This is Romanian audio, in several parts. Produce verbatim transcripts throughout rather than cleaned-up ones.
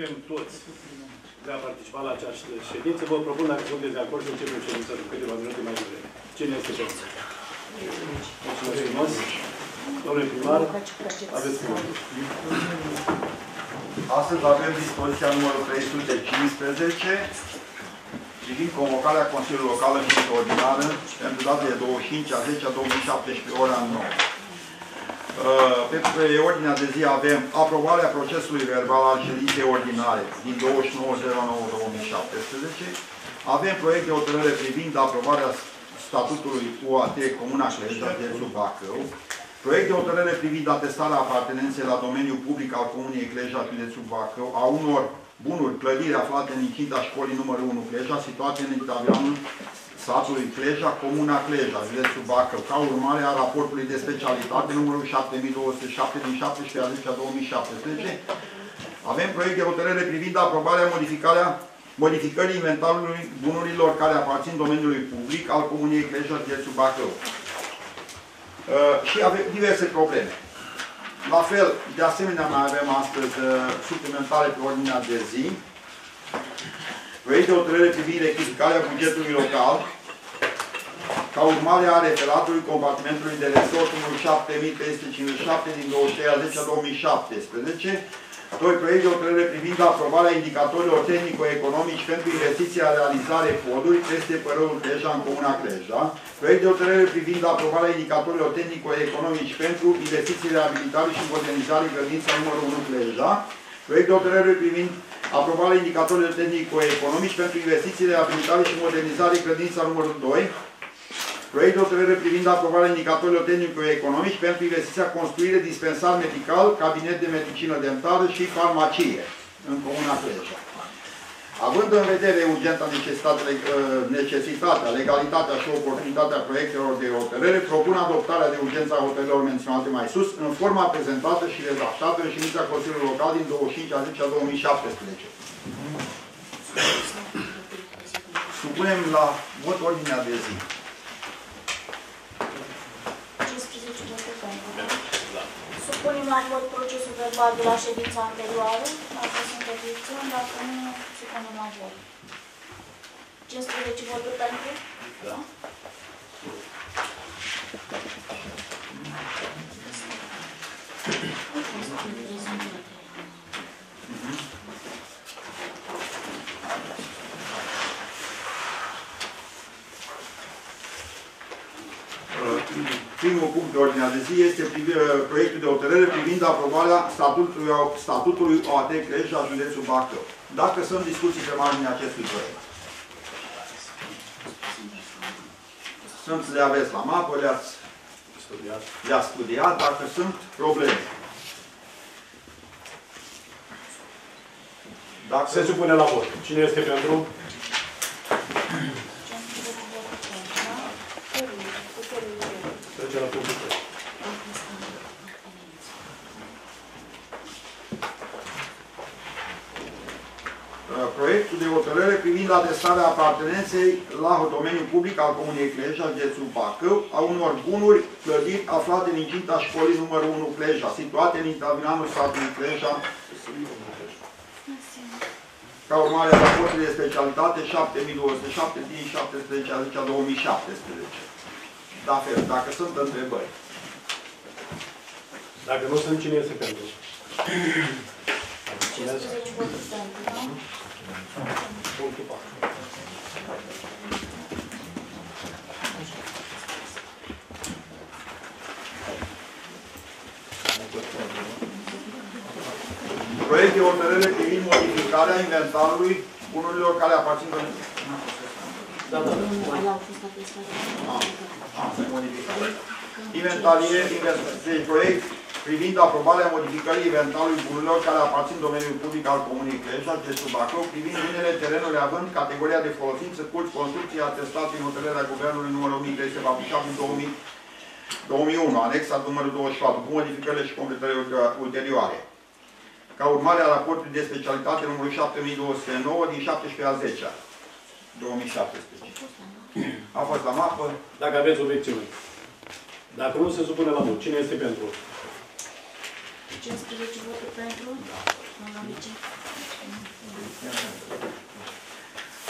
suntem toți de a participa la această ședință. Vă propun, dacă sunteți de acord, să începem ședința cu câteva minute mai devreme. Cine este pentru? Mulțumesc frumos. Domnule primar, aveți cuvântul. Astăzi avem dispoziția numărul trei sute cincisprezece privind convocarea Consiliului Local extraordinară pentru data de douăzeci și cinci a zecea două mii șaptesprezece, ora nouă. Pe, pe ordinea de zi avem aprobarea procesului verbal al ședinței ordinare din douăzeci și nouă zero nouă două mii șaptesprezece. Avem proiect de hotărâre privind aprobarea statutului U A T Comuna Cleja, județul Bacău. Proiect de hotărâre privind atestarea apartenenței la domeniul public al Comunei Cleja, județul Bacău, a unor bunuri clădiri aflate în incinta școlii numărul unu Cleja, situate în interiorul satului Cleja, Comuna Cleja, județul Bacău, ca urmare a raportului de specialitate numărul șapte mii două sute șapte din șaptesprezece a zecea două mii șaptesprezece. Avem proiect de hotărâre privind aprobarea modificării inventarului bunurilor care aparțin domeniului public al Comunei Cleja, județul Bacău. Uh, și avem diverse probleme. La fel, de asemenea, mai avem astăzi uh, suplimentare pe ordinea de zi. Proiect de hotărâre privind rectificarea bugetului local ca urmare a referatului compartimentului de resort numărul șapte mii trei sute cincizeci și șapte din douăzeci și a zecea două mii șaptesprezece. Doi, proiect de hotărâre privind aprobarea indicatorilor tehnico-economici pentru investiția realizare poduri peste părâul Cleja în Comuna Cleja. Proiect de hotărâre privind aprobarea indicatorilor tehnico-economici pentru investiții reabilitare și modernizare grădința numărul unu Cleja. Proiect de hotărâre privind aprobarea indicatorilor tehnico-economici pentru investiții reabilitare și modernizare grădința numărul doi. Proiect de hotărâre privind aprobarea indicatorilor tehnico-economici pentru investiția construire dispensar medical, cabinet de medicină dentară și farmacie în Comuna Cleja. Având în vedere urgenta necesitatea, legalitatea și oportunitatea proiectelor de hotărâre, propun adoptarea de urgență a hotărârilor menționate mai sus în forma prezentată și redactată în ședința Consiliului Local din douăzeci și cinci a zecea două mii șaptesprezece. Supunem la vot ordinea de zi. Supunem la vot procesul verbal de la ședința anterioară, dacă sunt obiecțiuni, dacă nu, supunem la vot. cincisprezece voturi pentru? Da. Primul punct de ordinea de zi este proiectul de hotărâre privind aprobarea statutului, statutului O A T Cleja, județul Bacău. Dacă sunt discuții pe marginea acestui proiect. Sunt, le aveți la mapă, le-ați studiat. Le-a studiat, dacă sunt probleme. Dacă se supune la vot. Cine este pentru? Proiectul de hotărâre privind atestarea apartenenței la domeniul public al Comunei Cleja, județul Bacău, a unor bunuri clădiri aflate în incinta școlii numărul unu Cleja, situate în intravilanul satului Cleja, ca urmare a raportului de specialitate șapte mii două sute șapte din șaptesprezece a zecea două mii șaptesprezece. La fel, dacă sunt întrebări. Dacă nu sunt, cine este pentru? Proiect de hotărâre privind modificarea inventarului bunurilor care aparțin de... Da, da, da. Inventarie, deci proiect privind aprobarea modificării inventarului bunurilor care aparțin domeniului public al Comunei Cleja, județul Bacău, privind unele terenuri având categoria de folosință, curți, construcții, atestate în hotărârea Guvernului numărul o mie trei sute patruzeci și șapte din două mii unu, anexa numărul douăzeci și patru, cu modificările și completările ulterioare. Ca urmare a raportului de specialitate numărul șapte mii două sute nouă din șaptesprezece a zecea două mii șaptesprezece. A fost la mapă. Dacă aveți obiecțiuni. Dacă nu, se supune la vot. Cine este pentru? cincisprezece voturi pentru. Da.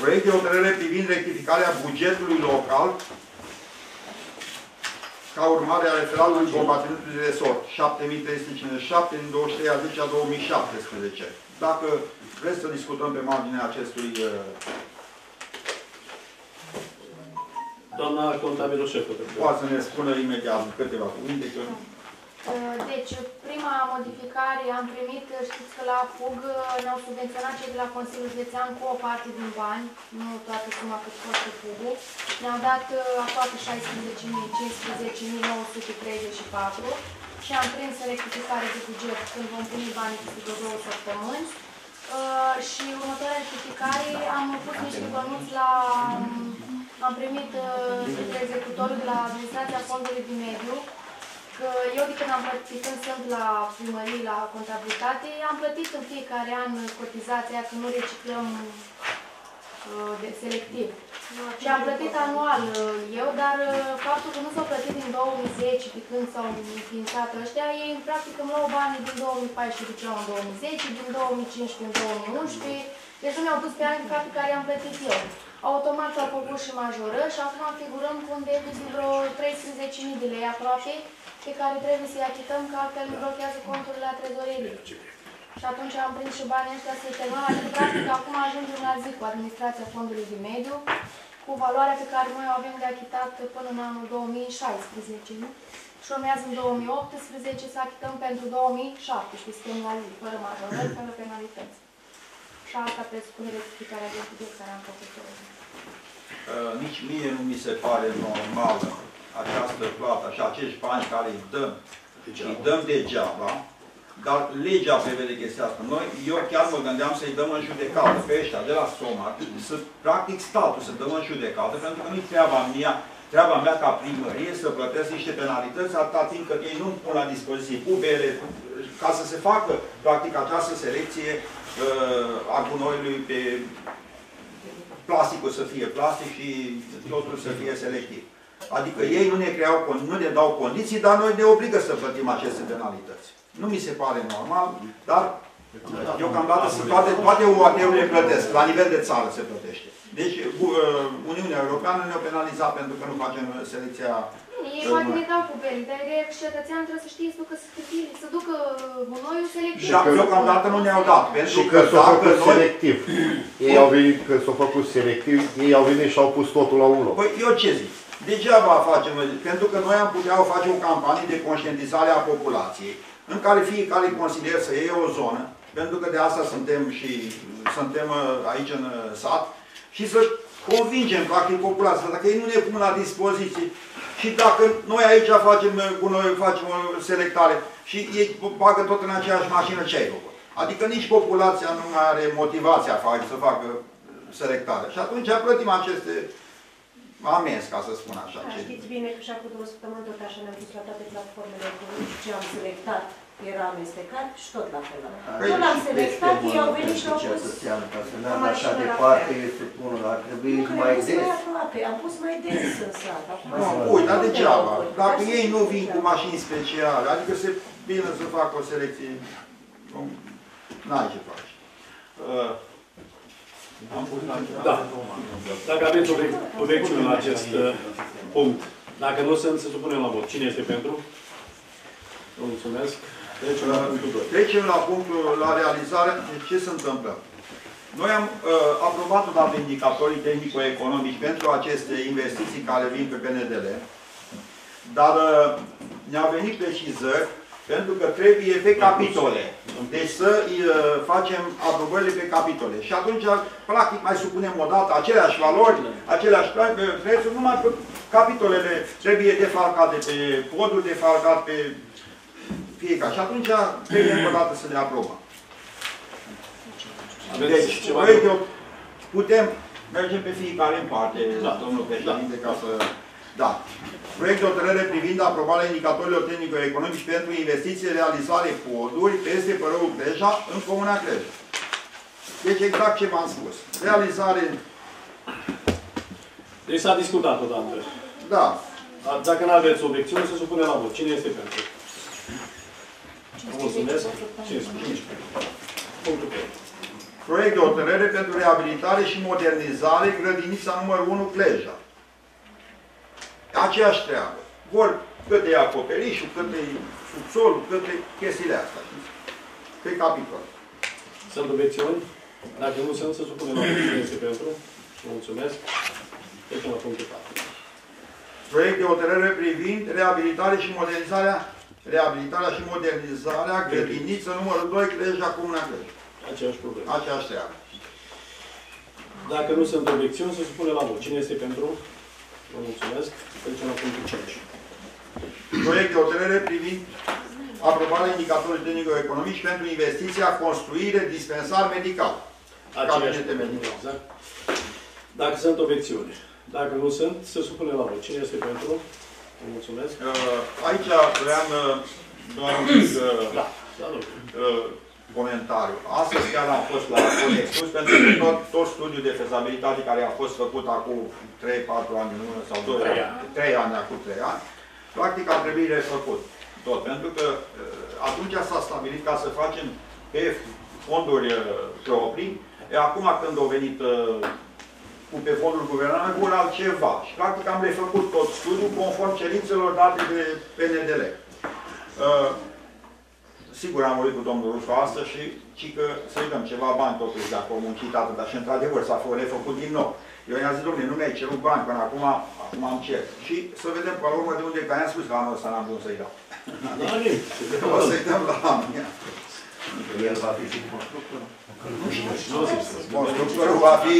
Proiect de hotărâre privind rectificarea bugetului local ca urmare a referatului compartimentului de resort șapte mii trei sute cincizeci și șapte din douăzeci și trei a zecea două mii șaptesprezece. Dacă vreți să discutăm pe marginea acestui... Doamna contabilă șefă. Poate să ne spună imediat câteva cuvinte. Deci, prima modificare am primit, știți că la F U G ne-au subvenționat cei de la Consiliul Județean cu o parte din bani, nu toată suma cât costă F U G-ul. Ne-au dat aproape șaisprezece mii cincisprezece mii nouă sute treizeci și patru și am prins rectificare de buget când vom pune banii peste două săptămâni. Și următoarea rectificare am pus niște bănuți la... Am primit de executorul de la Administrația Fondului de Mediu că eu, de când am plătit, când sunt la primărie, la contabilitate, am plătit în fiecare an cotizația, că nu reciclăm uh, de selectiv. Și am plătit anual eu, dar faptul că nu s-au plătit din două mii zece, de când s-au înființat ăștia, ei în practică îmi luau banii din două mii paisprezece, din două mii zece, din două mii cincisprezece, din două mii unsprezece, deci nu mi-au pus pe ani ca pe care i-am plătit eu. Automat s-au făcut și majoră și acum figurăm cu un debit de vreo treisprezece mii de lei aproape, pe care trebuie să-i achităm, că altfel blochează conturile la trezorerie. Și atunci am prins și banii ăștia să-i terminăm, adică practic acum ajungem la zi cu Administrația Fondului de Mediu, cu valoarea pe care noi o avem de achitat până în anul două mii șaisprezece, nu? Și urmează în două mii optsprezece să achităm pentru două mii șaptesprezece, suntem la zi, fără majorări, fără penalități. Și asta presupune rectificarea de buget care am făcut eu. Uh, nici mie nu mi se pare normală această plată și acești bani care îi dăm, îi dăm degeaba, dar legea prevede chestia asta. Noi, eu chiar mă gândeam să-i dăm în judecată pe ăștia de la Soma, să, practic statul să dăm în judecată, pentru că nu-i treaba mea, treaba mea ca primărie să plătesc niște penalități atâta timp cât ei nu pun la dispoziție pubele, ca să se facă, practic, această selecție uh, a gunoiului pe plasticul să fie plastic și totul să fie selectiv. Adică ei nu ne, creau, nu ne dau condiții, dar noi ne obligă să plătim aceste penalități. Nu mi se pare normal, dar deocamdată toate, toate U A T-urile plătesc, la nivel de țară se plătește. Deci Uniunea Europeană ne-a penalizat pentru că nu facem selecția... Ei poate ne dau pubeli, dar cetățeanul trebuie să știe să ducă, să ducă gunoiul selectiv. Și deocamdată nu ne-au dat, pentru că s-a făcut selectiv. Ei au venit, că s-a făcut selectiv, ei au venit și au pus totul la un loc. Păi eu ce zic? Degeaba facem, pentru că noi am putea face o campanie de conștientizare a populației, în care fiecare consilier să iei o zonă, pentru că de asta suntem și suntem aici în sat, și să convingem practic populația, dacă ei nu ne pun la dispoziție, și dacă noi aici facem, noi facem o selectare și ei bagă tot în aceeași mașină, ce ai făcut? Adică nici populația nu mai are motivația să facă selectare. Și atunci plătim aceste... amenzi, ca să spun așa. Da, știți bine că și acum două săptămâni tot așa ne-am dus la toate platformele economice, ce am selectat era amestecat și tot la fel. Nu l-am selectat, ei au venit și l-au pus. Am așa departe, este bunul, ar trebui mai des. Am pus mai des în sat. Nu, uite, dar degeaba. Dacă ei nu vin cu mașini speciale, adică se bine să facă o selecție, n-ai ce faci. Da. Dacă aveți obiecțiune la acest punct, dacă nu sunt, se supunem la vot. Cine este pentru? Vă mulțumesc. Trecem la punctul doi. Trecem la punctul, la realizare. Ce se întâmplă? Noi am uh, aprobat un act indicatorii tehnico-economici pentru aceste investiții care vin pe P N D L, dar uh, ne-au venit precizări pentru că trebuie pe capitole. Deci să facem aprobările pe capitole. Și atunci, practic, mai supunem o dată aceleași valori, aceleași prețuri, numai că capitolele trebuie defalcate pe poduri, defalcate pe fiecare. Și atunci trebuie încă o dată să le aprobăm. Deci, putem merge pe fiecare în parte, domnul președinte, ca să... Da. Proiect de hotărâre privind aprobarea indicatorilor tehnico-economici pentru investiții realizare poduri peste Părăul Cleja în Comuna Cleja. Deci exact ce v-am spus. Realizare... Deci s-a discutat odată. Da. Dar dacă nu aveți obiecțiune, se supune la vot. Cine este pentru? Mulțumesc. cincisprezece. Punctul doi. Proiect de hotărâre pentru reabilitare și modernizare grădinița numărul unu Cleja. Aceeași treabă. Vor cât e acoperișul, cât e subsolul, cât e chestiile astea. Pe capitol. Sunt obiecțiuni? Dacă nu sunt, să supunem la punctul pentru. Vă mulțumesc. Trecem la punctul patru. Proiect de hotărâre privind reabilitare și modernizarea reabilitarea și modernizarea grădiniță numărul doi Cleja, Comuna Cleja. Aceeași problemă. Aceeași treabă. Dacă nu sunt obiecțiuni, se supune la vot. Cine este pentru? Vă mulțumesc. Trecem la punctul cinci. Proiect de hotărâre privind aprobarea indicatorilor tehnico-economici pentru investiția, construire, dispensar medical. Aceeași problemă. Exact. Dacă sunt obiecțiuni. Dacă nu sunt, se supune la vot. Cine este pentru? Vă mulțumesc. Aici vreau doar un pic da. Comentariu. Astăzi chiar am fost la Conexus pentru că tot, tot studiul de fezabilitate care a fost făcut acum trei patru ani în lună sau doi, trei ani, acum trei ani, practic ar trebui refăcut tot. Pentru că atunci s-a stabilit ca să facem pe fonduri proprii. E acum când au venit cu pe fondul guvernamental, vor altceva. Și practic am refăcut tot studiul conform cerințelor date de P N D L. Uh, sigur am vorbit cu domnul Rusu astăzi și ci că să uităm ceva bani totuși dacă au muncit atât, dar și într-adevăr s-a refăcut din nou. Eu i-am zis, domnule, nu mi-ai cerut bani până acum, acum am cer. Și să vedem pe urmă de unde, că am spus că anul ăsta n-am vrut să-i dau. O să-i dăm la anul. El va fi și constructorul. Nu știu, constructorul va fi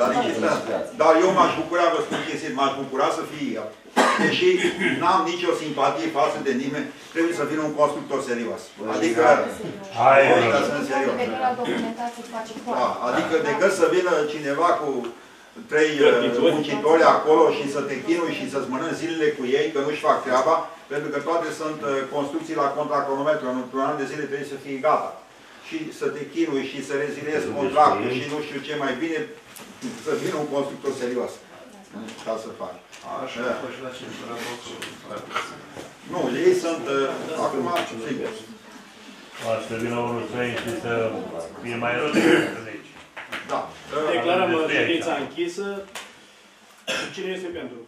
la legislație. Dar eu m-aș bucura, vă spun chestii, m-aș bucura să fie el. Deși n-am nicio simpatie față de nimeni, trebuie să vină un constructor serios. Adică, adică decât să vină cineva cu trei muncitori acolo și să te chinui și să-ți mănânci zilele cu ei, că nu-și fac treaba, pentru că toate sunt construcții la contracronometru. Într-un an de zile trebuie să fie gata. Și să te chinui și să reziliezi contractul și nu știu ce mai bine, să vină un constructor serios. Ca să faci. Așa a fost și la cinci. Nu, ei sunt acum sigur. Aș să vină unul străin și să fie mai rău decât aici. Da. Declarăm ședința închisă. Cine este pentru?